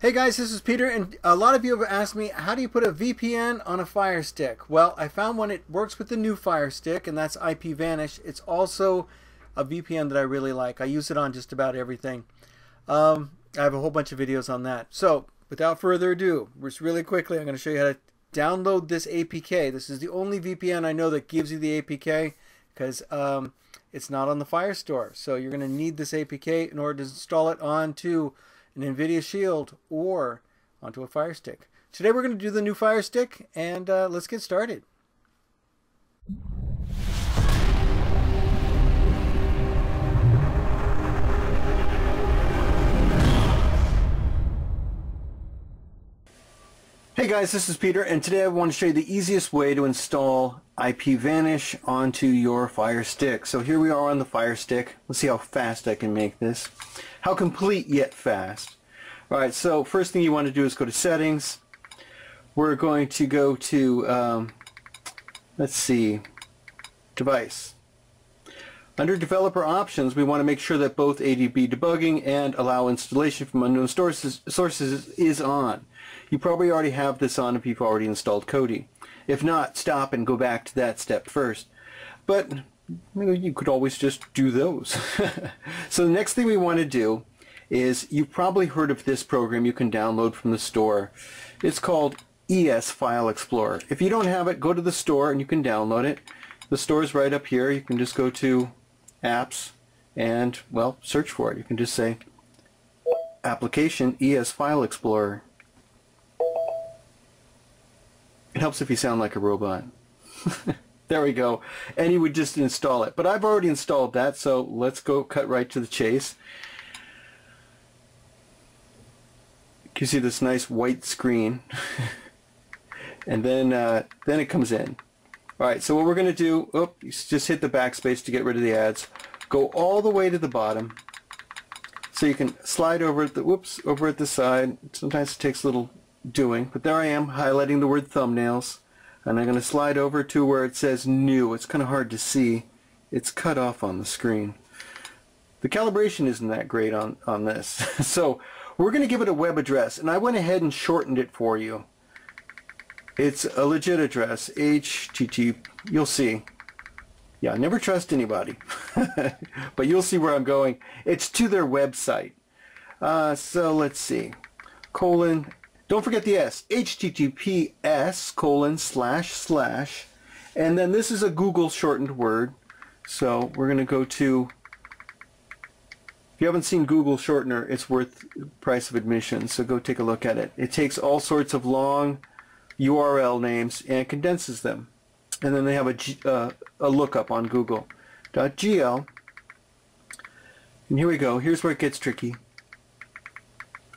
Hey guys, this is Peter, and a lot of you have asked me, how do you put a VPN on a Fire Stick? Well, I found one. It works with the new Fire Stick, and that's IPVanish. It's also a VPN that I really like. I use it on just about everything. I have a whole bunch of videos on that. So without further ado, just really quickly, I'm going to show you how to download this APK. This is the only VPN I know that gives you the APK because it's not on the Fire Store. So you're going to need this APK in order to install it onto an Nvidia Shield or onto a Fire Stick. Today we're going to do the new Fire Stick, and let's get started. Hey guys, this is Peter, and today I want to show you the easiest way to install IPVanish onto your Fire Stick. So here we are on the Fire Stick. Let's see how fast I can make this. How complete yet fast. Alright, so first thing you want to do is go to Settings. We're going to go to, let's see, Device. Under Developer Options, we want to make sure that both ADB debugging and allow installation from unknown sources is on. You probably already have this on if you've already installed Kodi. If not, stop and go back to that step first. But you could always just do those. So the next thing we want to do is, you've probably heard of this program you can download from the store. It's called ES File Explorer. If you don't have it, go to the store and you can download it. The store is right up here. You can just go to Apps and, well, search for it. You can just say Application ES File Explorer. It helps if you sound like a robot. There we go. And you would just install it. But I've already installed that, so let's go cut right to the chase. You can see this nice white screen. And then it comes in. Alright, so what we're going to do, just hit the backspace to get rid of the ads. Go all the way to the bottom. So you can slide over at the, over at the side. Sometimes it takes a little doing, but there I am highlighting the word thumbnails, and I'm going to slide over to where it says new. It's kind of hard to see. It's cut off on the screen. The calibration isn't that great on this. So we're going to give it a web address, and I went ahead and shortened it for you. It's a legit address, HTTP. You'll see. Yeah, I never trust anybody. But you'll see where I'm going. It's to their website. So let's see. Colon. Don't forget the S, https:// and then this is a Google shortened word, so we're going to go to, if you haven't seen Google shortener, it's worth the price of admission, so go take a look at it. It takes all sorts of long URL names and condenses them, and then they have a lookup on Google. .gl, and here we go, here's where it gets tricky,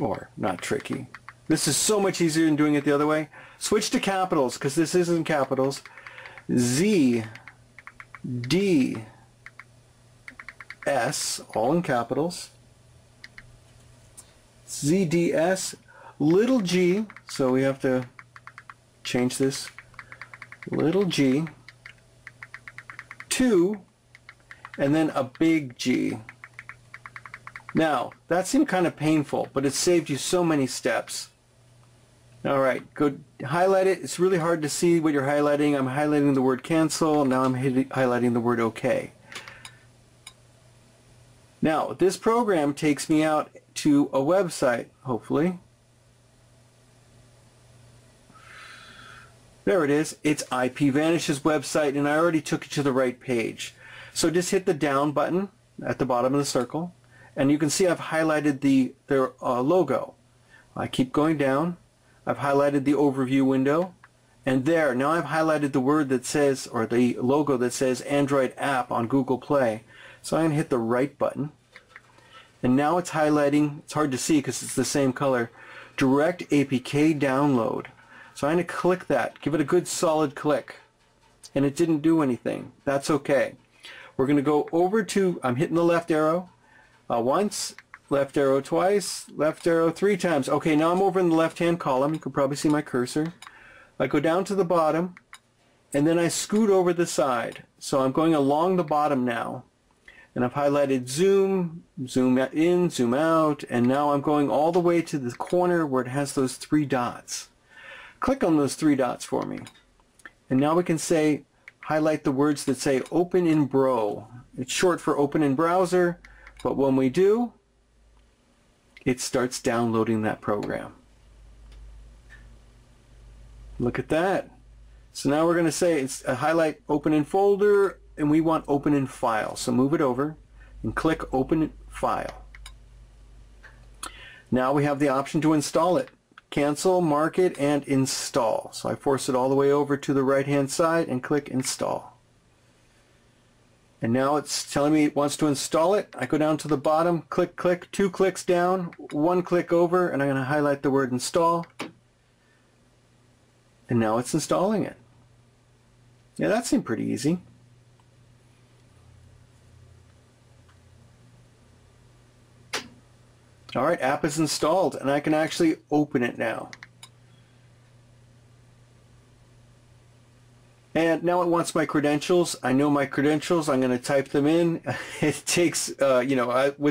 or not tricky. This is so much easier than doing it the other way. Switch to capitals, because this isn't capitals. Z, D, S, all in capitals. Z, D, S, little g, so we have to change this. Little g, 2, and then a big G. Now, that seemed kind of painful, but it saved you so many steps. Alright, go highlight it. It's really hard to see what you're highlighting. I'm highlighting the word cancel. Now I'm highlighting the word OK. Now, this program takes me out to a website, hopefully. There it is. It's IPVanish's website, and I already took you to the right page. So just hit the down button at the bottom of the circle, and you can see I've highlighted their logo. I keep going down. I've highlighted the overview window, and there, now I've highlighted the word that says, or the logo that says Android app on Google Play. So I'm going to hit the right button, and now it's highlighting, it's hard to see because it's the same color, direct APK download. So I'm going to click that, give it a good solid click, and it didn't do anything. That's okay. We're going to go over to, I'm hitting the left arrow, once, left arrow twice, left arrow 3 times. Okay, now I'm over in the left-hand column. You can probably see my cursor. I go down to the bottom, and then I scoot over the side. So I'm going along the bottom now. and I've highlighted zoom, zoom in, zoom out, and now I'm going all the way to the corner where it has those three dots. Click on those three dots for me. And now we can say, highlight the words that say open in bro. It's short for open in browser, but when we do, it starts downloading that program. Look at that. So now we're going to say it's a highlight open in folder, and we want open in file. So move it over and click open file. Now we have the option to install it. Cancel, mark it, and install. So I force it all the way over to the right hand side and click install. And now it's telling me it wants to install it. I go down to the bottom, click, click, two clicks down, one click over, and I'm going to highlight the word install. And now it's installing it. Yeah, that seemed pretty easy. All right, app is installed, and I can actually open it now. And now it wants my credentials. I know my credentials. I'm going to type them in. It takes, with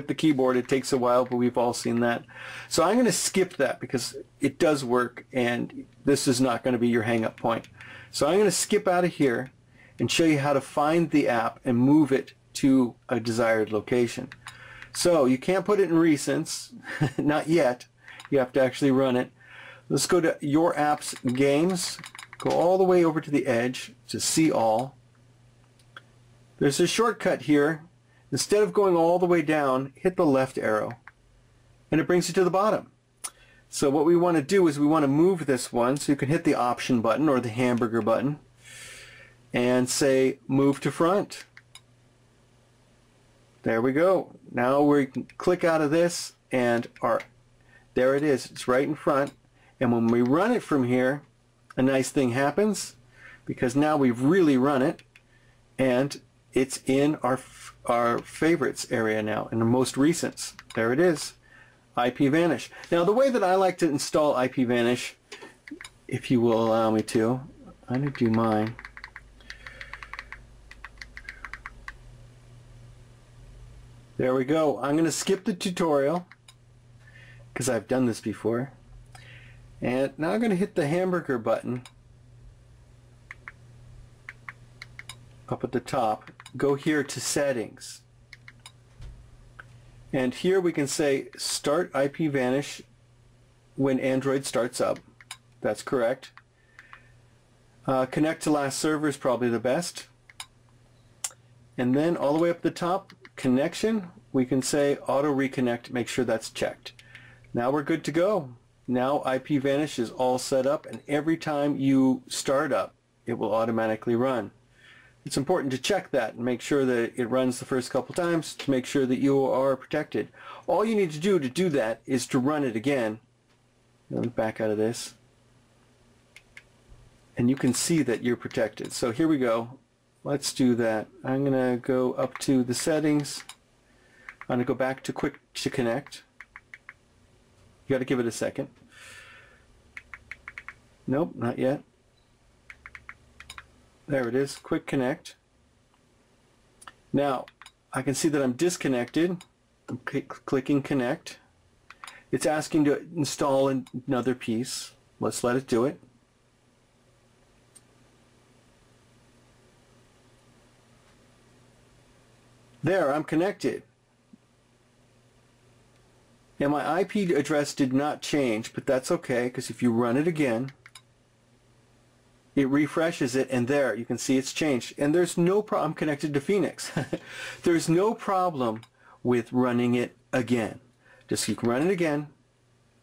the keyboard, it takes a while, but we've all seen that. So I'm going to skip that because it does work, and this is not going to be your hang-up point. So I'm going to skip out of here and show you how to find the app and move it to a desired location. So you can't put it in recents, not yet. You have to actually run it. Let's go to Your Apps, Games. Go all the way over to the edge to see all. There's a shortcut here. Instead of going all the way down, hit the left arrow, and it brings you to the bottom. So what we want to do is we want to move this one, so you can hit the option button or the hamburger button and say move to front. There we go. Now we can click out of this and there it is. It's right in front. And when we run it from here, a nice thing happens, because now we've really run it, and it's in our favorites area now, in the most recents. There it is. IPVanish. Now the way that I like to install IPVanish, if you will allow me to, I'm going to do mine. There we go. I'm going to skip the tutorial because I've done this before. And now I'm going to hit the hamburger button up at the top. Go here to settings. And here we can say start IPVanish when Android starts up. That's correct. Connect to last server is probably the best. And then all the way up the top, connection, we can say auto reconnect, make sure that's checked. Now we're good to go. Now IPVanish is all set up, and every time you start up, it will automatically run. It's important to check that and make sure that it runs the first couple times to make sure that you are protected. All you need to do that is to run it again. Let me back out of this. And you can see that you're protected. So here we go. Let's do that. I'm going to go up to the settings. I'm going to go back to quick to connect. You got to give it a second. Nope, not yet. There it is, quick connect. Now, I can see that I'm disconnected. I'm clicking connect. It's asking to install another piece. Let's let it do it. There, I'm connected. And my IP address did not change, but that's okay, because if you run it again, it refreshes it, and there, you can see it's changed. And there's no problem. I'm connected to Phoenix. There's no problem with running it again. Just you can run it again,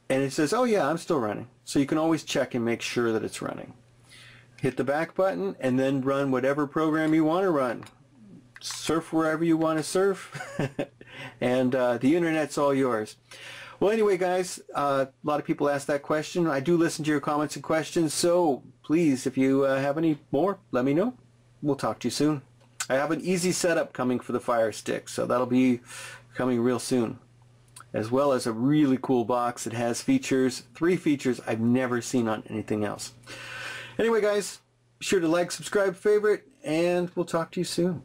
and it says, oh yeah, I'm still running. So you can always check and make sure that it's running. Hit the back button, and then run whatever program you want to run. Surf wherever you want to surf, and the internet's all yours. Well, anyway, guys, a lot of people ask that question. I do listen to your comments and questions, so please, if you have any more, let me know. We'll talk to you soon. I have an easy setup coming for the Fire Stick, so that'll be coming real soon, as well as a really cool box that has features, 3 features I've never seen on anything else. Anyway, guys, be sure to like, subscribe, favorite, and we'll talk to you soon.